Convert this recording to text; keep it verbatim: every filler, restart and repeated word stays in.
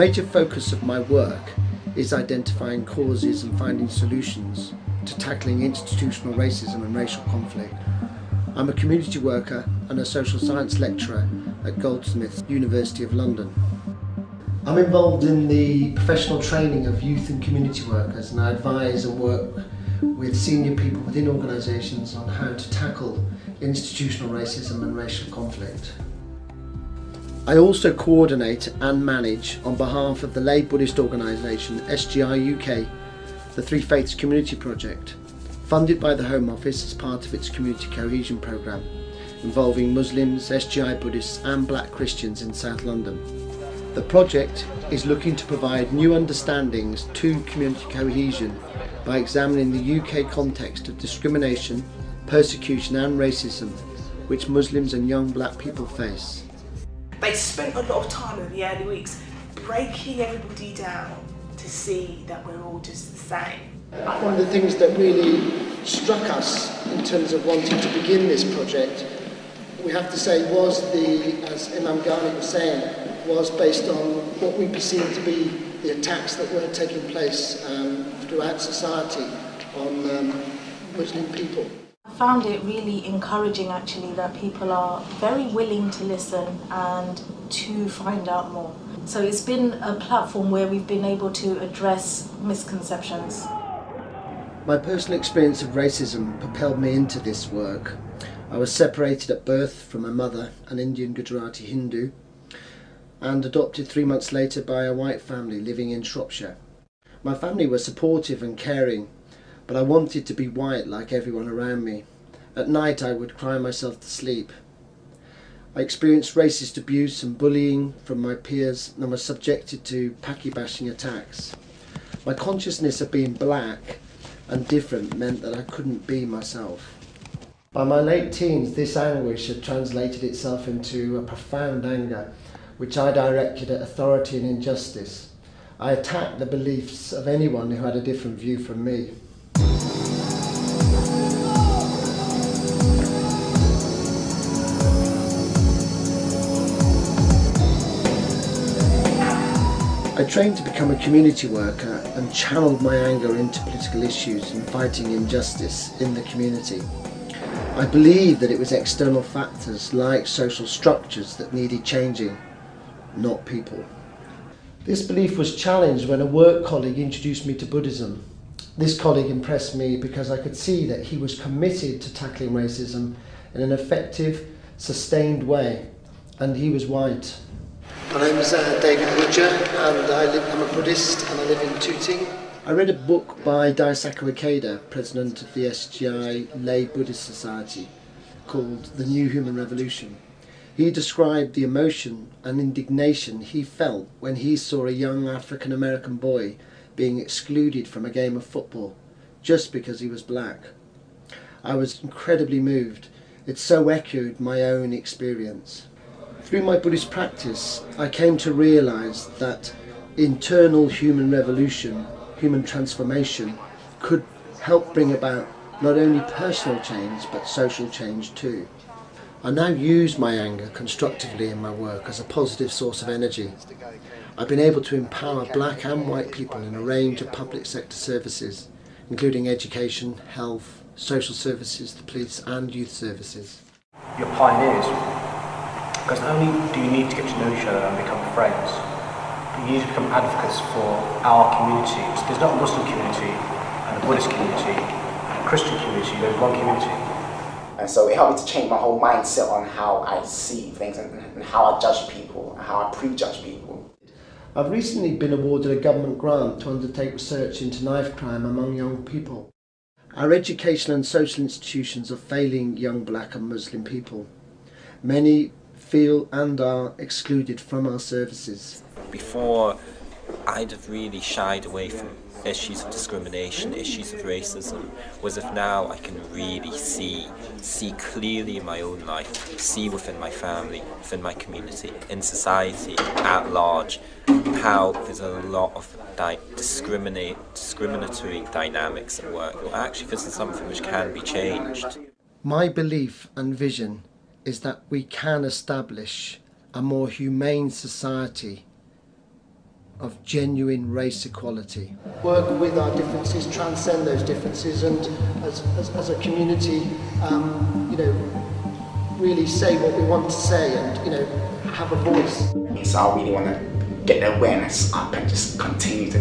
major focus of my work is identifying causes and finding solutions to tackling institutional racism and racial conflict. I'm a community worker and a social science lecturer at Goldsmiths University of London. I'm involved in the professional training of youth and community workers, and I advise and work with senior people within organisations on how to tackle institutional racism and racial conflict. I also coordinate and manage, on behalf of the lay Buddhist organisation S G I U K, the Three Faiths Community Project, funded by the Home Office as part of its Community Cohesion Programme, involving Muslims, S G I Buddhists and Black Christians in South London. The project is looking to provide new understandings to community cohesion by examining the U K context of discrimination, persecution and racism which Muslims and young black people face. They spent a lot of time in the early weeks breaking everybody down to see that we're all just the same. One of the things that really struck us in terms of wanting to begin this project, we have to say, was the, as Imam Ghani was saying, was based on what we perceived to be the attacks that were taking place um, throughout society on um, Muslim people. I found it really encouraging, actually, that people are very willing to listen and to find out more. So it's been a platform where we've been able to address misconceptions. My personal experience of racism propelled me into this work. I was separated at birth from my mother, an Indian Gujarati Hindu, and adopted three months later by a white family living in Shropshire. My family were supportive and caring, but I wanted to be white like everyone around me. At night I would cry myself to sleep. I experienced racist abuse and bullying from my peers and was subjected to paki bashing attacks. My consciousness of being black and different meant that I couldn't be myself. By my late teens, this anguish had translated itself into a profound anger, which I directed at authority and injustice. I attacked the beliefs of anyone who had a different view from me. I trained to become a community worker and channeled my anger into political issues and fighting injustice in the community. I believed that it was external factors like social structures that needed changing, not people. This belief was challenged when a work colleague introduced me to Buddhism. This colleague impressed me because I could see that he was committed to tackling racism in an effective, sustained way, and he was white. My name is uh, David Woodger, and I live, I'm a Buddhist and I live in Tooting. I read a book by Daisaku Ikeda, president of the S G I Lay Buddhist Society, called The New Human Revolution. He described the emotion and indignation he felt when he saw a young African American boy being excluded from a game of football just because he was black. I was incredibly moved. It so echoed my own experience. Through my Buddhist practice, I came to realize that internal human revolution, human transformation, could help bring about not only personal change but social change too. I now use my anger constructively in my work as a positive source of energy. I've been able to empower black and white people in a range of public sector services, including education, health, social services, the police and youth services. You're pioneers, because not only do you need to get to know each other and become friends, but you need to become advocates for our community. So there's not a Muslim community, and a Buddhist community, and a Christian community, there's one community. And so it helped me to change my whole mindset on how I see things and, and how I judge people and how I prejudge people. I've recently been awarded a government grant to undertake research into knife crime among young people. Our educational and social institutions are failing young black and Muslim people. Many feel and are excluded from our services. Before, I'd have really shied away from issues of discrimination, issues of racism, was if now I can really see, see clearly in my own life, see within my family, within my community, in society at large, how there's a lot of like, discriminate, discriminatory dynamics at work. Well, actually this is something which can be changed. My belief and vision is that we can establish a more humane society of genuine race equality. Work with our differences, transcend those differences, and as, as, as a community, um, you know, really say what we want to say and, you know, have a voice. So I really want to get the awareness up and just continue to